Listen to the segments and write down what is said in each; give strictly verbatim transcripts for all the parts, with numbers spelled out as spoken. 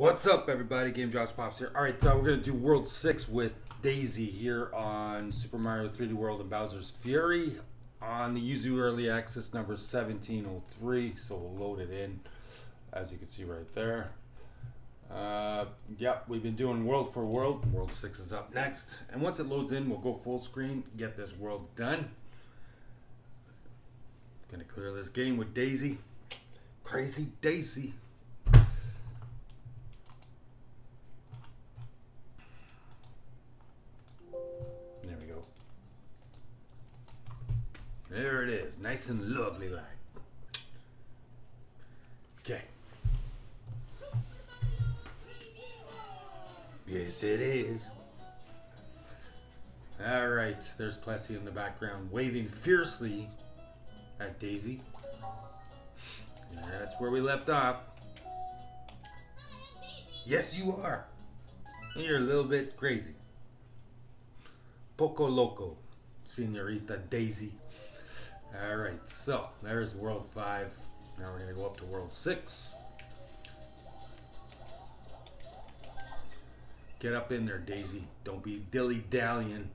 What's up, everybody? Game Drops Pops here. All right, so we're gonna do World six with Daisy here on Super Mario three D World and Bowser's Fury on the Yuzu Early Access number seventeen oh three. So we'll load it in, as you can see right there. Uh, yep, we've been doing world for world. World six is up next, and once it loads in, we'll go full screen, get this world done. Gonna clear this game with Daisy, crazy Daisy. There it is, nice and lovely like. Okay. Yes, it is. All right, there's Plessy in the background waving fiercely at Daisy. And that's where we left off. Yes, you are. And you're a little bit crazy. Poco loco, Senorita Daisy. Alright, so there's World five. Now we're going to go up to World six. Get up in there, Daisy. Don't be dilly-dallying.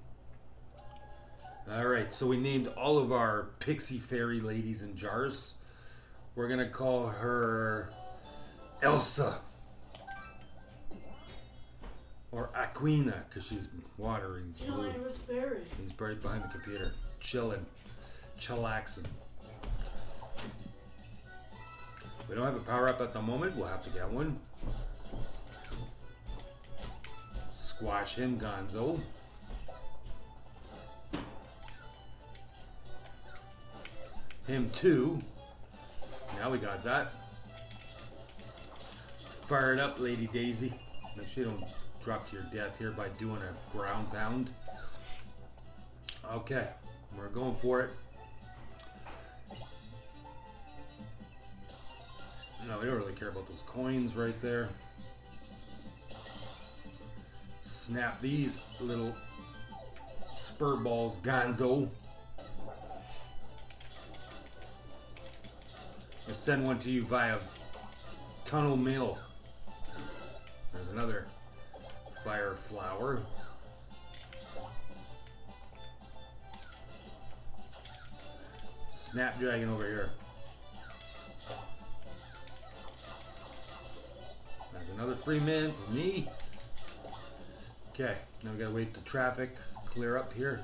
Alright, so we named all of our pixie fairy ladies in jars. We're going to call her Elsa. Or Aquina, because she's watery. Chilling was buried. He's buried behind the computer. Chilling. Chillaxing. We don't have a power up at the moment. We'll have to get one. Squash him, Gonzo. Him too. Now we got that. Fire it up, Lady Daisy. Make sure you don't drop to your death here by doing a ground pound. Okay, we're going for it. No, we don't really care about those coins right there. Snap these little spur balls, Gonzo. I'll send one to you via tunnel mail. There's another fire flower. Snapdragon over here. Another free man for me. Okay, now we gotta wait the traffic clear up here.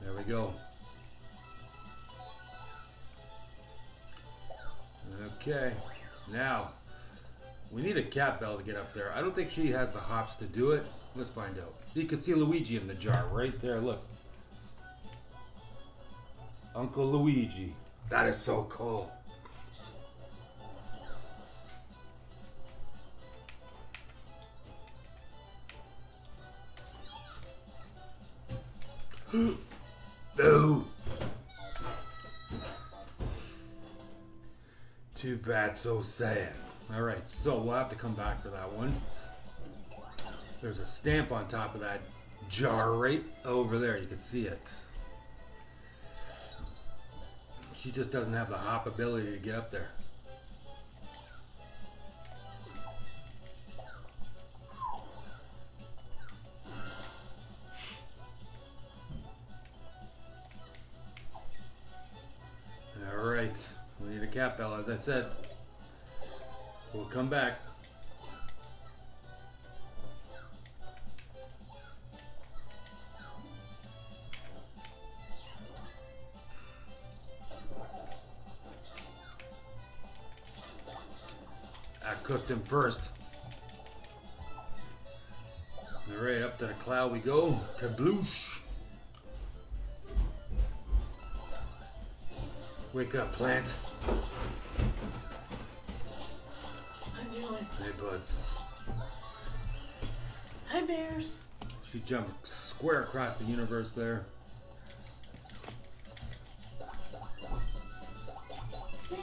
There we go. Okay, now we need a cat bell to get up there. I don't think she has the hops to do it. Let's find out. You can see Luigi in the jar right there. Look, Uncle Luigi. That is so cool. No. Too bad, so sad. Alright, so we'll have to come back to that one. There's a stamp on top of that jar right over there. You can see it. She just doesn't have the hop ability to get up there. All right, we need a cat bell, as I said. We'll come back. Cooked him first. All right, up to the cloud we go. Kabloosh! Wake up, plant. I'm doing. Hey, buds. Hi, bears. She jumped square across the universe there. Hey.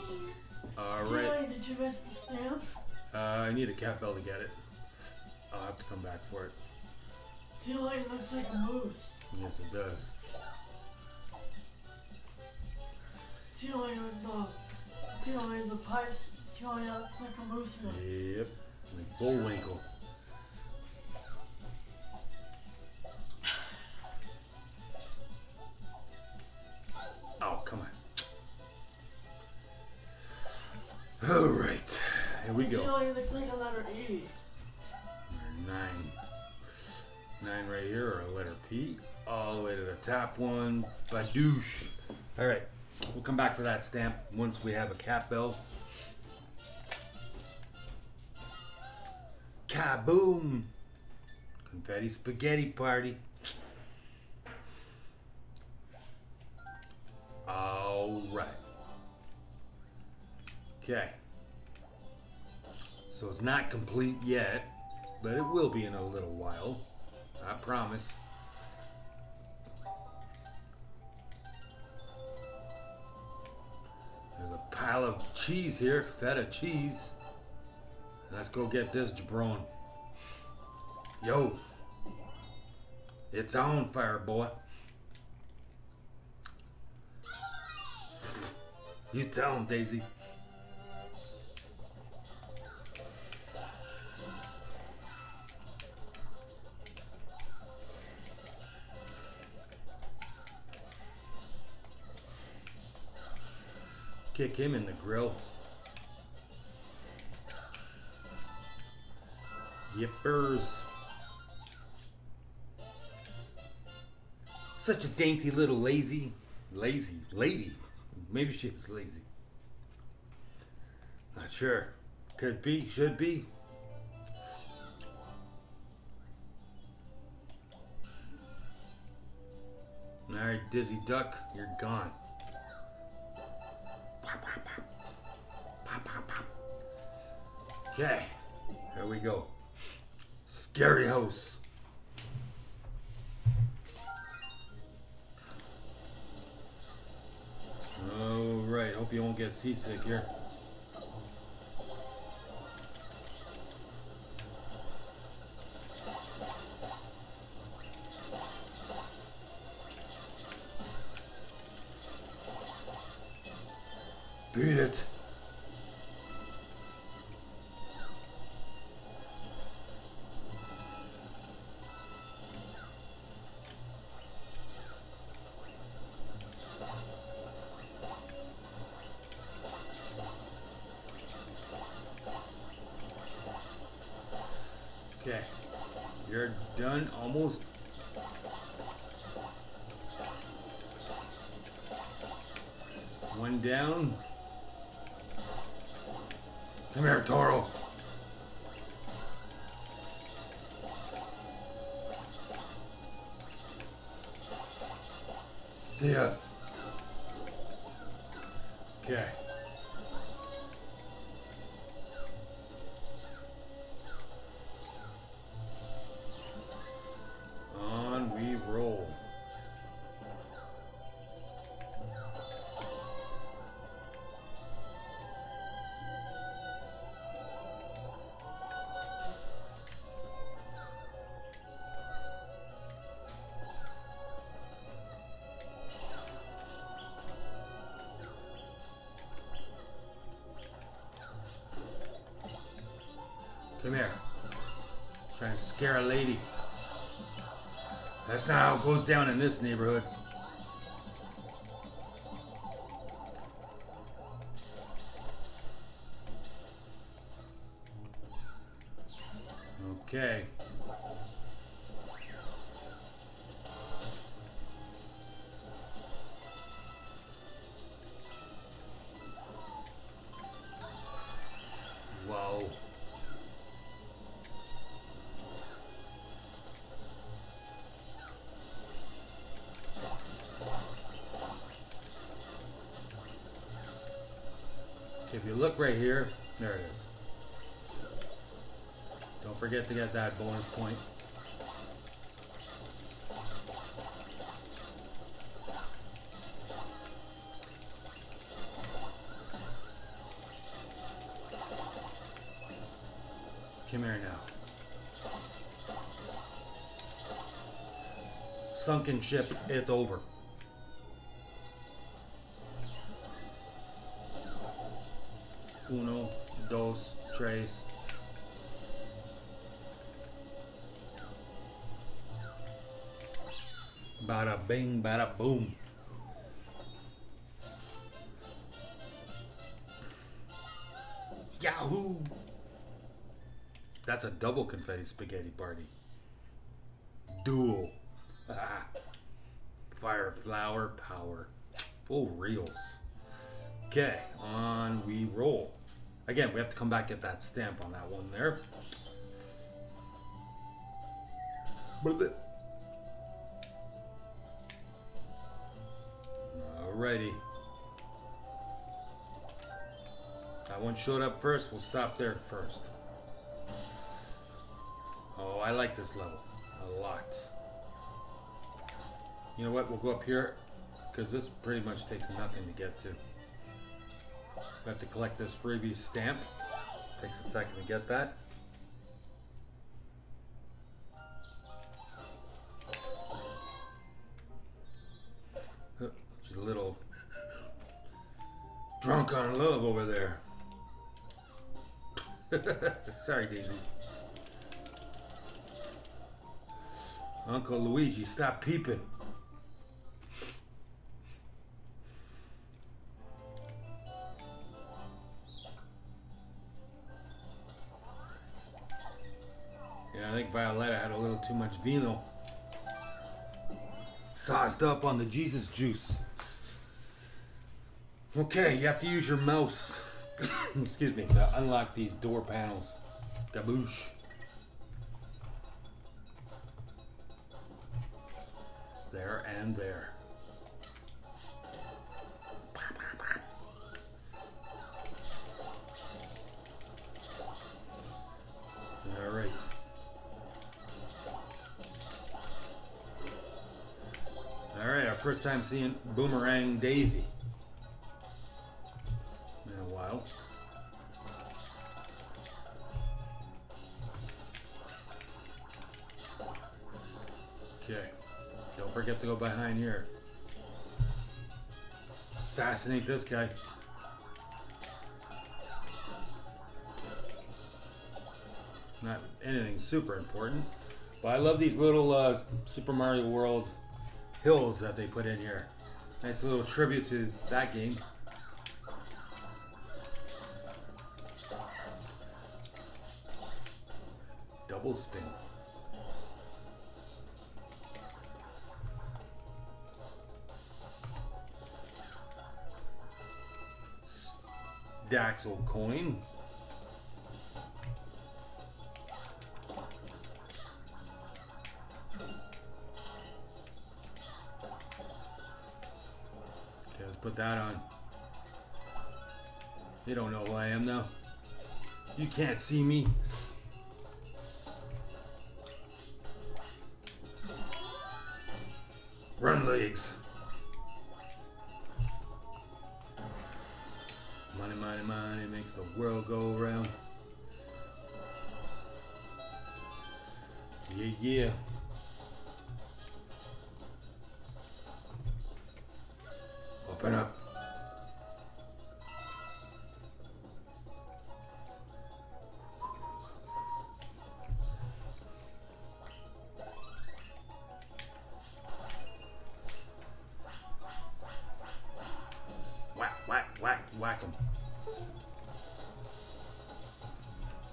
All right. Joy, did you miss the stamp? Uh, I need a cat bell to get it. I'll have to come back for it. I feel like it looks like a moose. Yes, it does. Stealing the dog. Stealing the pipes. Stealing out like a moose. Yep. Like Bullwinkle. Oh, come on. Alright. Here we go. Stealing looks like a letter E. Nine. Nine right here, or a letter P, all the way to the top one. Badoosh. All right, we'll come back for that stamp once we have a cat bell. Kaboom! Confetti spaghetti party. All right. Okay. So it's not complete yet, but it will be in a little while. I promise. There's a pile of cheese here, feta cheese. Let's go get this jabron. Yo, it's on fire, boy. You tell him, Daisy. Kick him in the grill. Yippers. Such a dainty little lazy, lazy lady. Maybe she is lazy. Not sure. Could be, should be. All right, Dizzy Duck, you're gone. Okay, here we go. Scary house. Alright, hope you won't get seasick here. Beat it. Almost. One down. Come here, Toro. See ya. Okay. Come here. Trying to scare a lady. That's not how it goes down in this neighborhood. Okay. Wow. If you look right here, there it is. Don't forget to get that bonus point. Come here now. Sunken ship, it's over. uno, dos, tres. Bada bing, bada boom. Yahoo! That's a double confetti spaghetti party. Duel. Ah. Fire, flower, power. Full reels. Okay, on we roll. Again, we have to come back at that stamp on that one there. Alrighty. That one showed up first. We'll stop there first. Oh, I like this level a lot. You know what? We'll go up here because this pretty much takes nothing to get to. We have to collect this freebie stamp. Takes a second to get that. She's a little drunk on love over there. Sorry, Daisy. Uncle Luigi, stop peeping. Yeah, I think Violetta had a little too much vino. Sauced up on the Jesus juice. Okay, you have to use your mouse. Excuse me, to unlock these door panels. Kaboosh. There and there. All right. All right, our first time seeing Boomerang Daisy. In a while. Okay. Don't forget to go behind here. Assassinate this guy. Not anything super important, but I love these little uh, Super Mario World hills that they put in here. Nice little tribute to that game. Double spin. Daxel coin. Okay, let's put that on. You don't know who I am now. You can't see me. Run legs. Money, money, money makes the world go round. Yeah, yeah. Open up.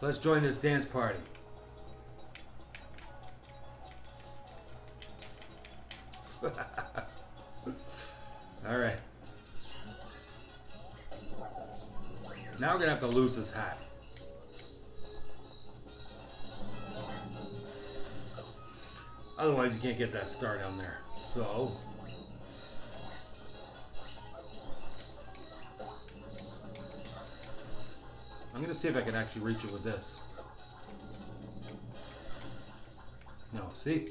Let's join this dance party. All right. Now we're gonna have to lose this hat. Otherwise you can't get that star down there. So. I'm gonna see if I can actually reach it with this. No, see?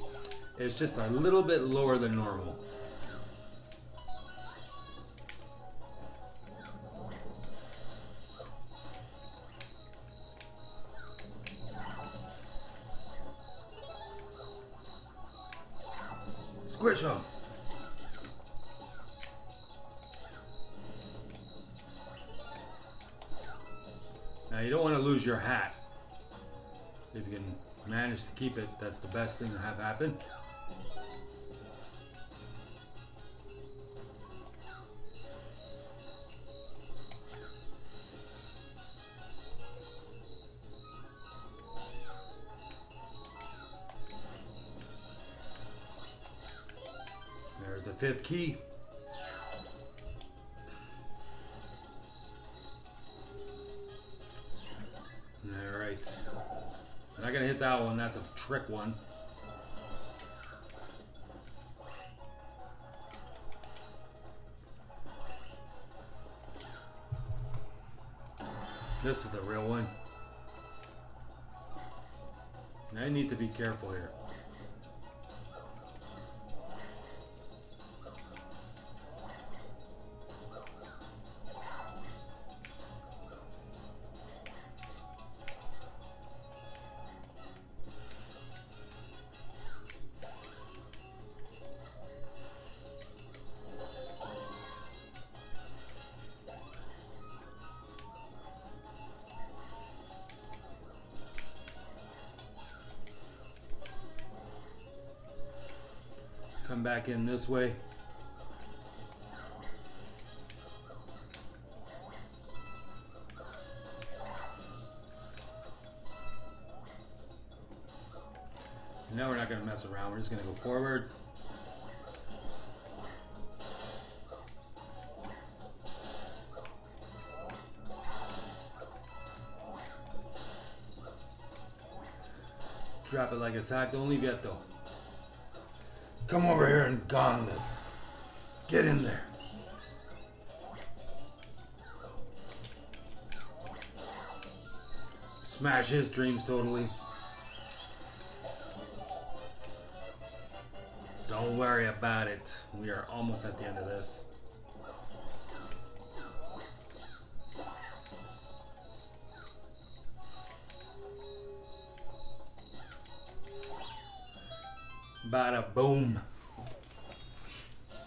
It's just a little bit lower than normal. Squish him! Now you don't want to lose your hat. If you can manage to keep it, that's the best thing to have happen. There's the fifth key. I'm not gonna hit that one, that's a trick one. This is the real one. And I need to be careful here. Back in this way. Now we're not going to mess around, we're just going to go forward. Drop it like it's hot, don't leave yet though. Come over here and gong this. Get in there. Smash his dreams totally. Don't worry about it. We are almost at the end of this. Bada boom.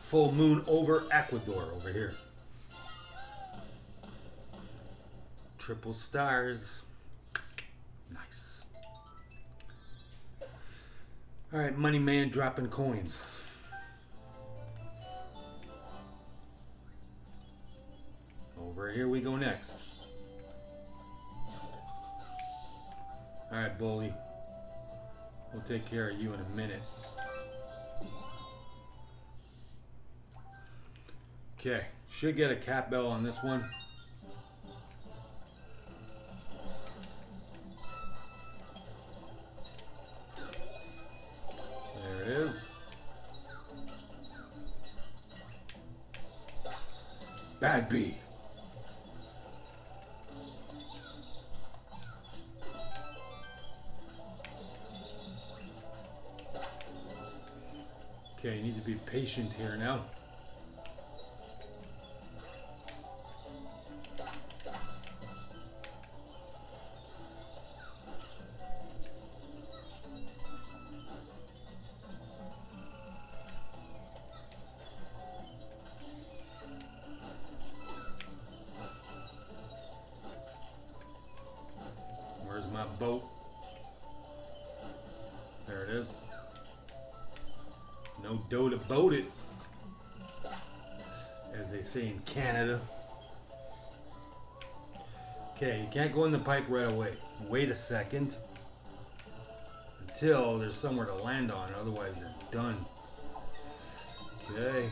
Full moon over Ecuador over here. Triple stars. Nice. Alright, money man dropping coins. Over here we go next. Alright, bully. We'll take care of you in a minute. Okay, should get a cat bell on this one. There it is. Bad bee. Okay, you need to be patient here now. Can't go in the pipe right away. Wait a second until there's somewhere to land on, otherwise you're done. Okay.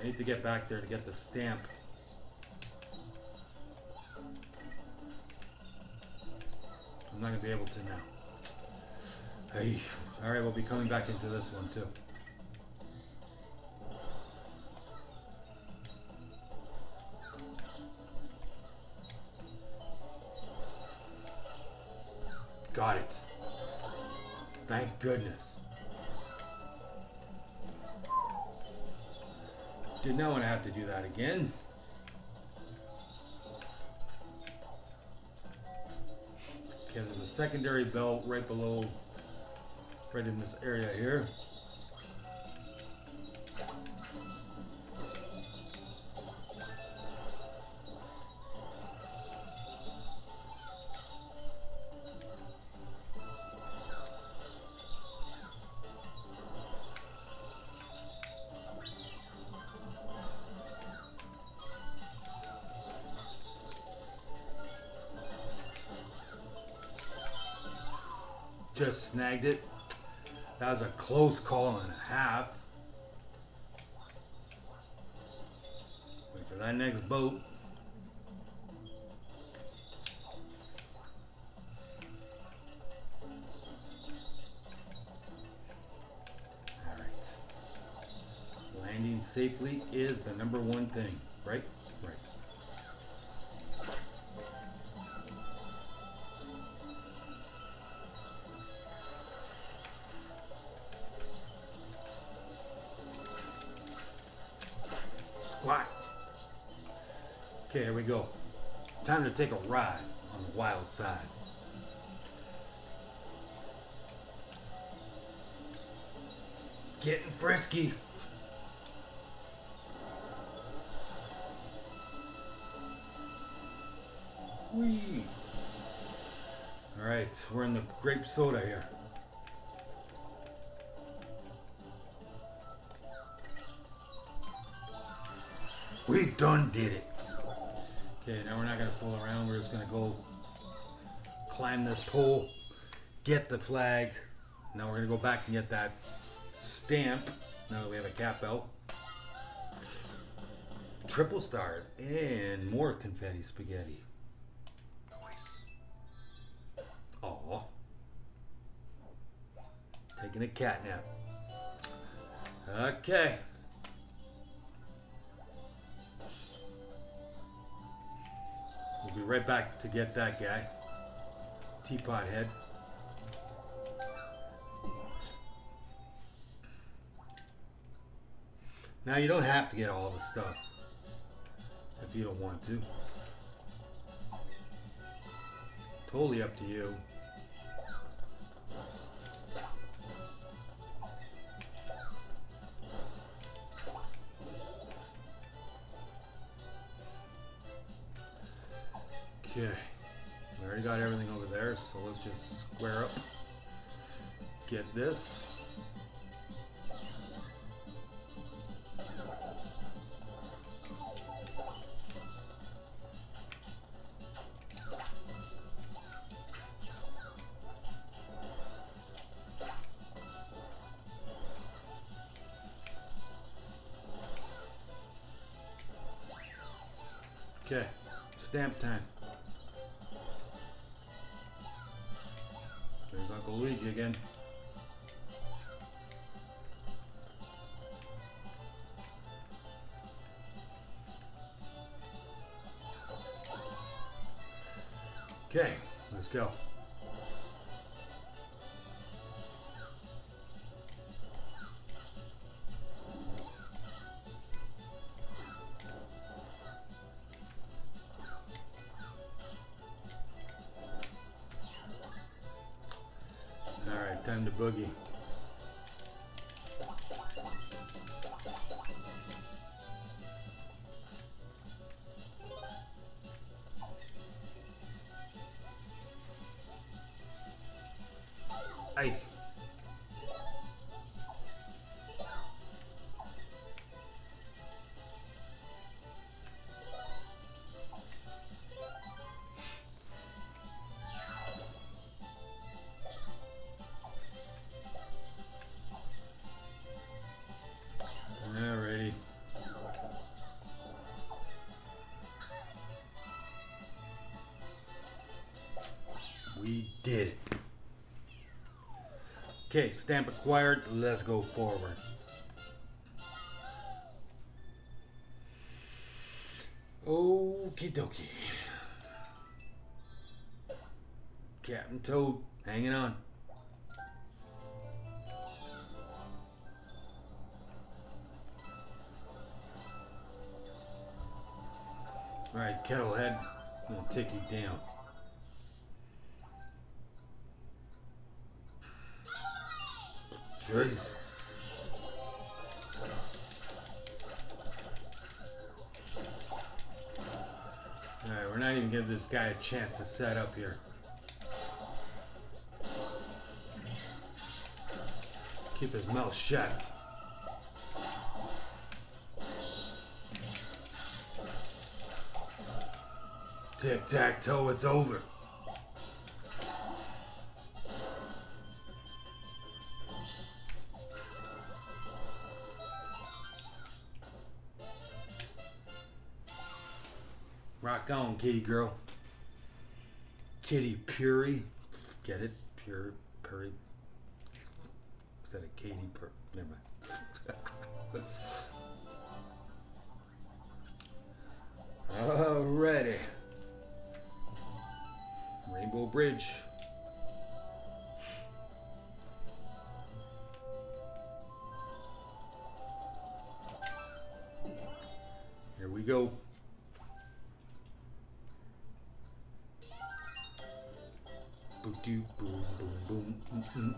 I need to get back there to get the stamp. I'm not gonna be able to now. Hey. Alright, we'll be coming back into this one too. Got it. Thank goodness. Did not want to have to do that again. Okay, there's a secondary belt right below, right in this area here. Just snagged it. That was a close call and a half. Wait for that next boat. Safely is the number one thing, right? Right. Squat. Okay, here we go. Time to take a ride on the wild side. Getting frisky. Whee. All right, we're in the grape soda here. We done did it. Okay, now we're not gonna fool around. We're just gonna go climb this pole, get the flag. Now we're gonna go back and get that stamp. Now that we have a cap out. Triple stars and more confetti spaghetti. Aww. Taking a cat nap. Okay. We'll be right back to get that guy. Teapot head. Now you don't have to get all the stuff if you don't want to. Totally up to you. Okay, we already got everything over there, so let's just square up, get this. Okay, stamp time. Uncle Luigi again. Okay, let's go. Time to boogie. Hey. Did it. Okay, stamp acquired. Let's go forward. Okie dokie. Captain Toad hanging on. Alright, Kettlehead. I'm gonna take you down. Good. Alright, we're not even giving this guy a chance to set up here. Keep his mouth shut. Tic-tac-toe, it's over. rock on, kitty girl. Kitty Puri. Get it? Pure Puri. Instead of Katy Pur. Never mind. Alrighty. Rainbow Bridge. Here we go. Boom, boom, boom, boom. Mm-mm.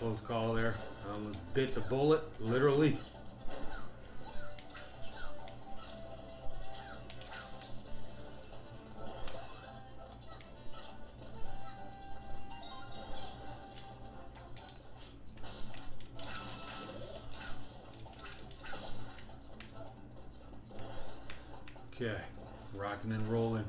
Close call there. I almost bit the bullet, literally. Okay, rocking and rolling.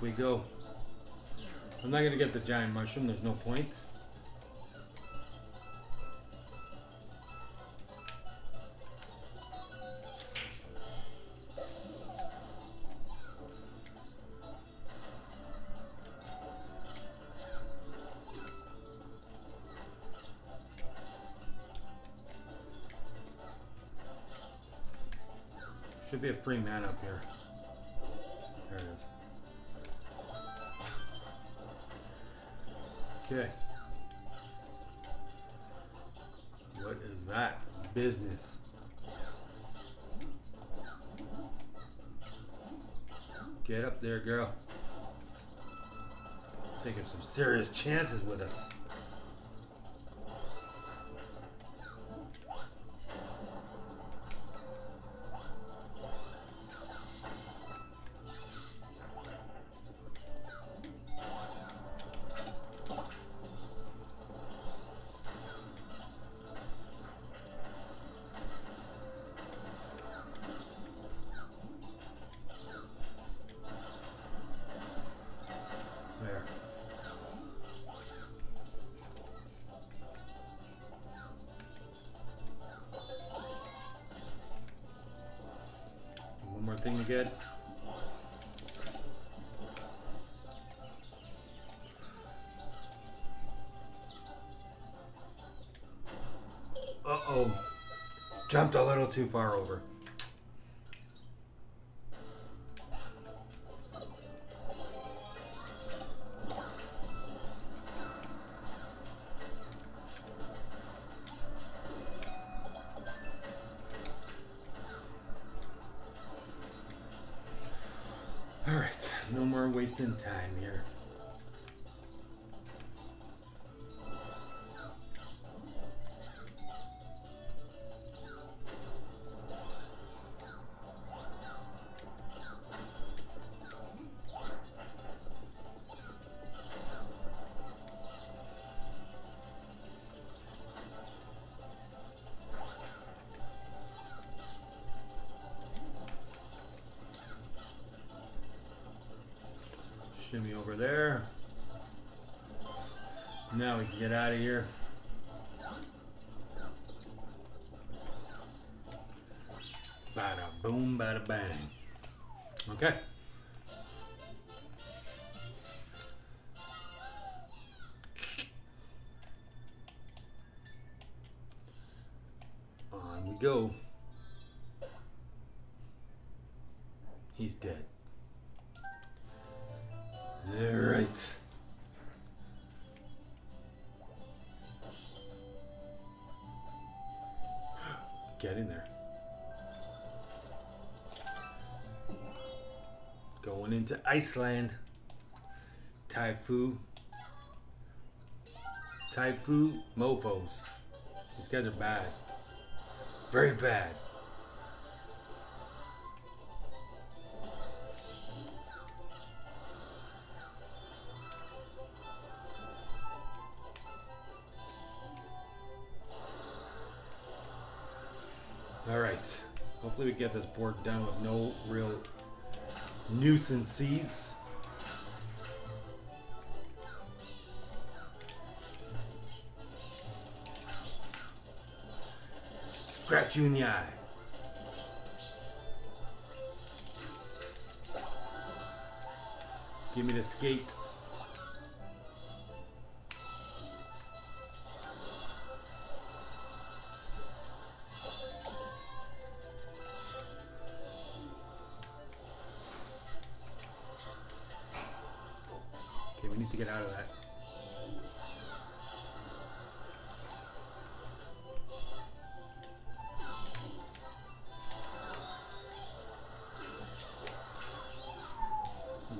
We go. I'm not gonna get the giant mushroom, there's no point. Should be a free man up here. There it is. Okay. What is that business? Get up there, girl. Taking some serious chances with us. Thing to get. Uh-oh. Jumped a little too far over. Wasting time here. Shimmy over there. Now we can get out of here. Bada boom, bada bang. Okay. On we go. He's dead. All right. Get in there. Going into Iceland. Typhoo. Typhoo mofos. These guys are bad. Very bad. Alright. Hopefully we get this board down with no real nuisances. Scratch you in the eye. Give me the skate. Okay, we need to get out of that.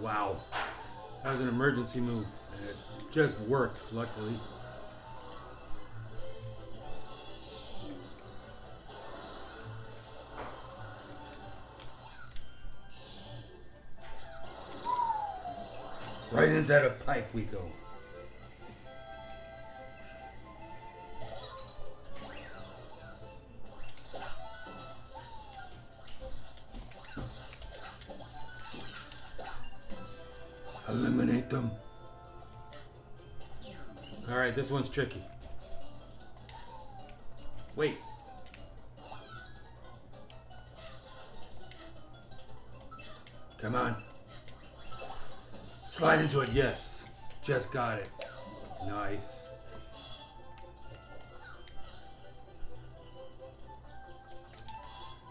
Wow, that was an emergency move, and it just worked, luckily. Right inside a pipe we go. Eliminate them. All right, this one's tricky. Wait. Come on. Slide into it, yes. Just got it. Nice.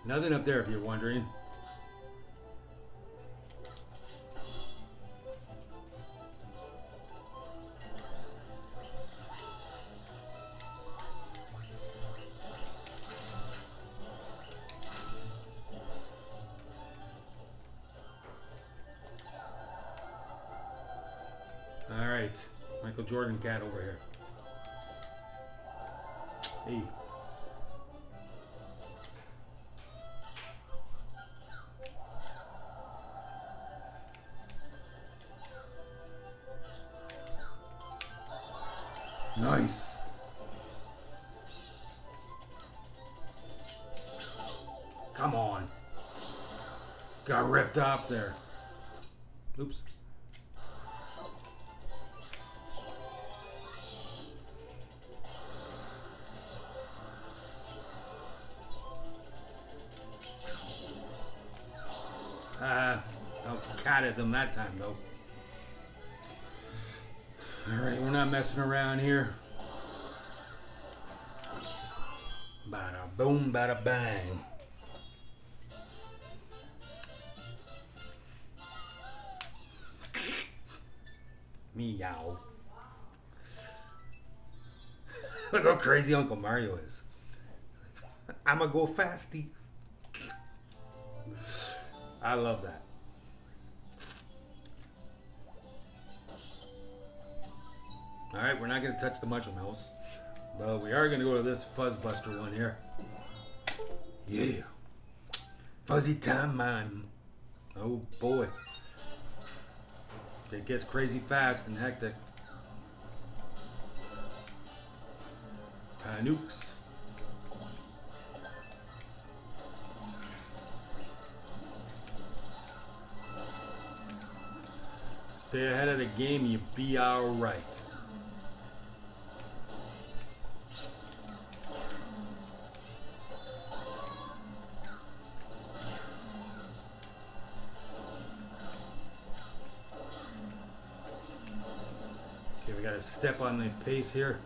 Nothing up there if you're wondering. Jordan cat over here. Hey. Nice. Come on. Got ripped off there. Oops. Them that time though. All right, we're not messing around here. Bada boom, bada bang. Meow. Look how crazy Uncle Mario is. I'ma go fasty. I love that. All right, we're not going to touch the Mushroom House, but we are going to go to this Fuzzbuster one here. Yeah. Fuzzy time, man. Oh, boy. It gets crazy fast and hectic. Tanooks. Stay ahead of the game, you be all right. Step on the pace here.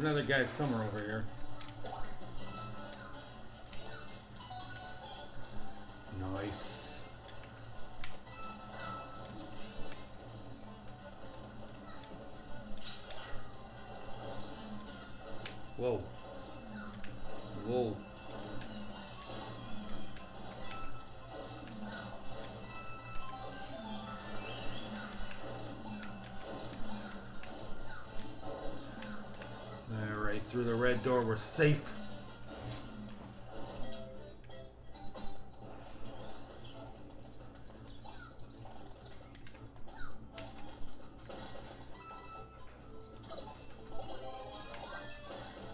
another guy somewhere over here. Nice. Whoa. Whoa. Through the red door, we're safe.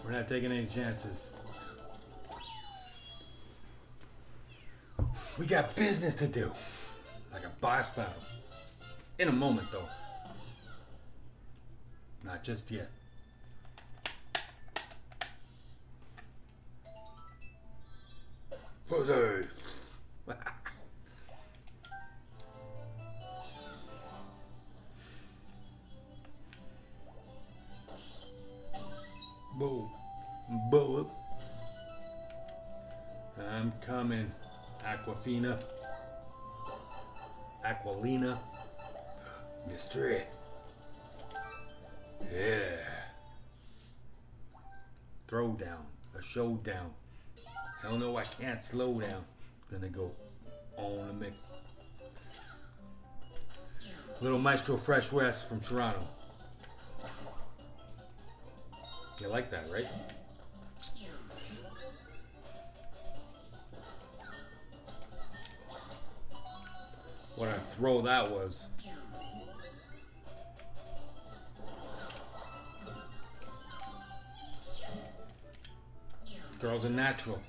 We're not taking any chances. We got business to do. Like a boss battle. In a moment, though. Not just yet. Fuzzy! Boo. Boo. I'm coming, Aquafina. Aqualina. Mystery. Yeah. Throwdown. A showdown. Hell no, I can't slow down. Gonna go on the mix. Little Maestro Fresh West from Toronto. You like that, right? What a throw that was. Girls are natural.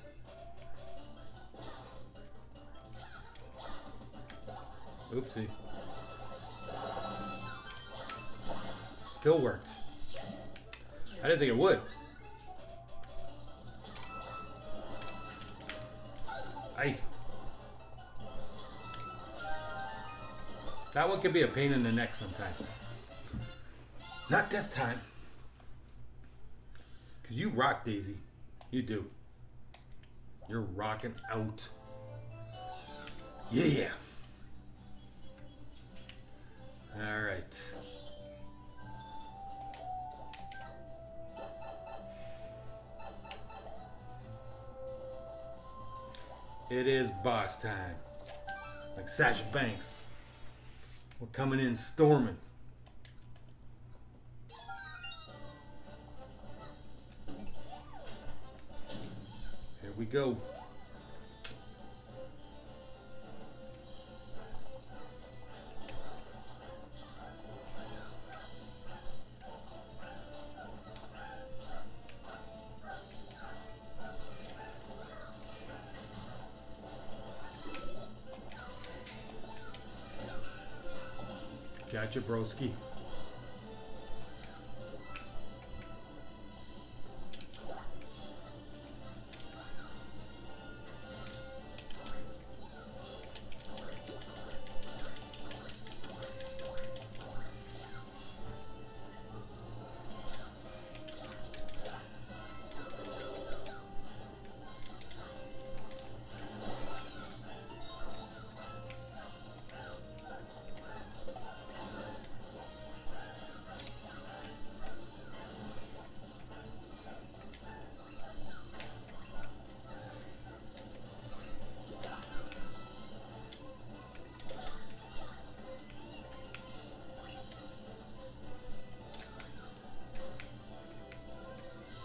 Oopsie. Still worked. I didn't think it would. Aye. That one could be a pain in the neck sometimes. Not this time. Because you rock, Daisy. You do. You're rocking out. Yeah. All right. It is boss time. Like Sasha Banks. We're coming in storming. Here we go. Gotcha, broski.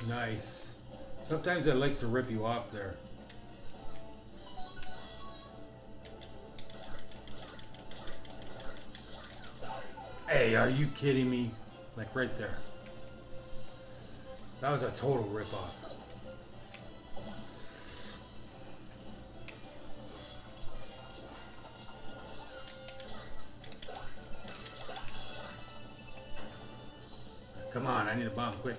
Nice. Sometimes it likes to rip you off there. Hey, are you kidding me? Like right there. That was a total rip-off. Come on, I need a bomb quick.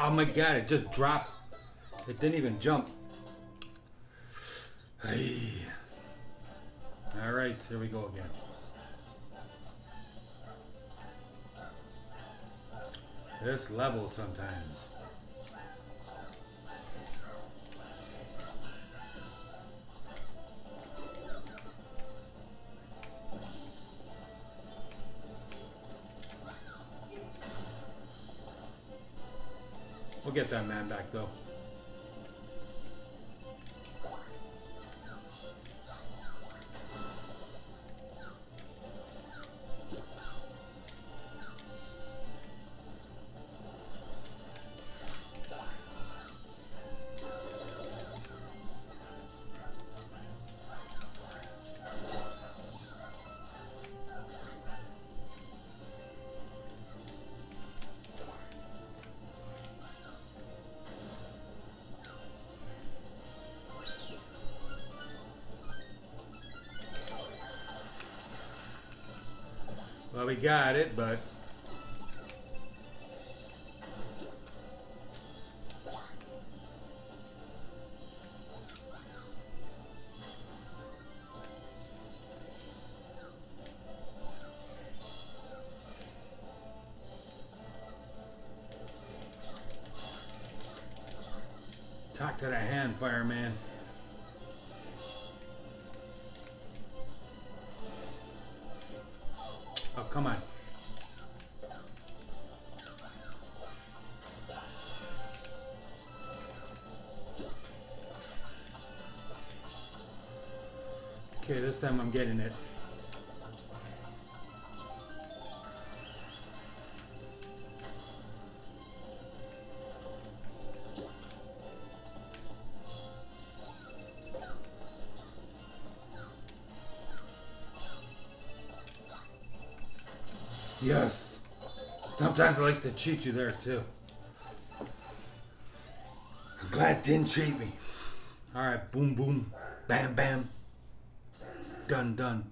Oh my god, it just dropped. It didn't even jump. Hey. All right, here we go again. This level sometimes. We'll get that man back though. Well, we got it, but... Talk to the hand, fireman. Come on. Okay, this time I'm getting it. Yes. Sometimes it likes to cheat you there too. I'm glad it didn't cheat me. Alright, boom boom. Bam bam. Done done.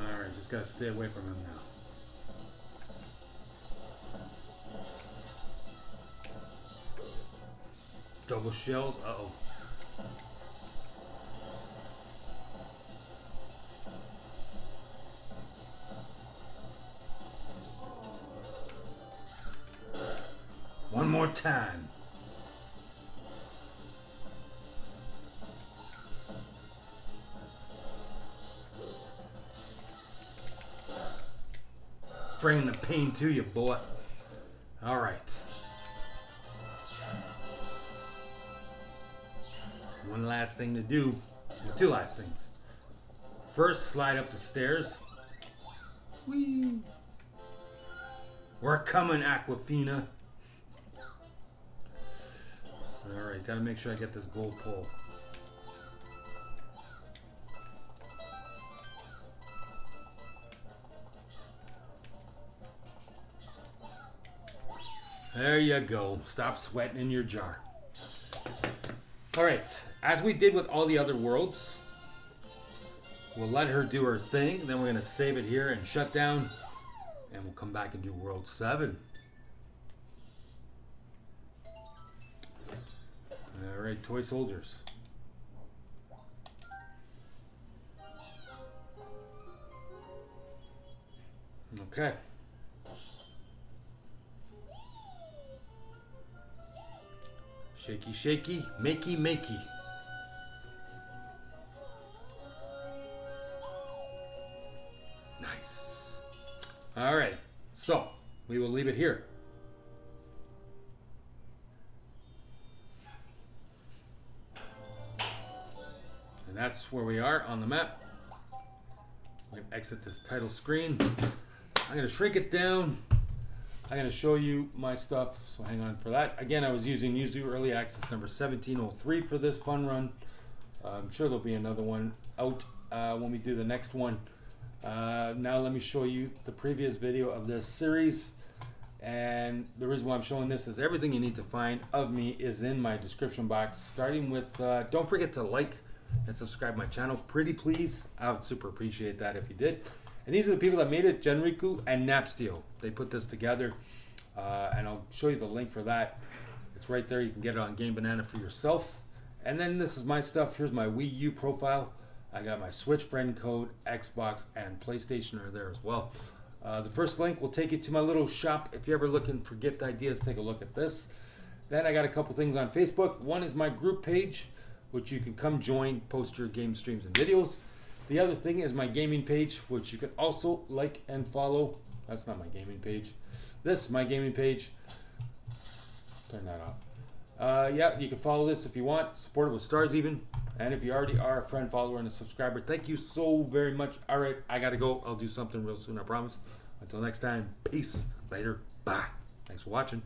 Alright, just gotta stay away from him now. Double shells? Uh-oh. One more time. Bringing the pain to you, boy. All right. One last thing to do. Well, two last things. First, slide up the stairs. Whee! We're coming, Aquafina. Alright, gotta make sure I get this gold pole. There you go. Stop sweating in your jar. Alright, as we did with all the other worlds, we'll let her do her thing, then we're going to save it here and shut down, and we'll come back and do World seven. Alright, toy soldiers. Okay. Shaky, shaky, makey, makey. Nice. All right, so we will leave it here. And that's where we are on the map. I'm gonna exit this title screen. I'm gonna shrink it down. I'm going to show you my stuff, so hang on for that. Again, I was using Yuzu Early Access number seventeen oh three for this fun run. Uh, I'm sure there'll be another one out uh, when we do the next one. Uh, now let me show you the previous video of this series. And the reason why I'm showing this is everything you need to find of me is in my description box, starting with, uh, don't forget to like and subscribe to my channel, pretty please. I would super appreciate that if you did. And these are the people that made it, Jenrikku and Napstio. They put this together, uh, and I'll show you the link for that. It's right there, you can get it on GameBanana for yourself. And then this is my stuff, here's my Wii U profile. I got my Switch friend code, Xbox, and PlayStation are there as well. Uh, the first link will take you to my little shop. If you're ever looking for gift ideas, take a look at this. Then I got a couple things on Facebook. One is my group page, which you can come join, post your game streams and videos. The other thing is my gaming page, which you can also like and follow. That's not my gaming page. This is my gaming page. Turn that off. Uh, yeah, you can follow this if you want. Support it with stars even. And if you already are a friend, follower, and a subscriber, thank you so very much. All right, I gotta go. I'll do something real soon, I promise. Until next time, peace. Later. Bye. Thanks for watching.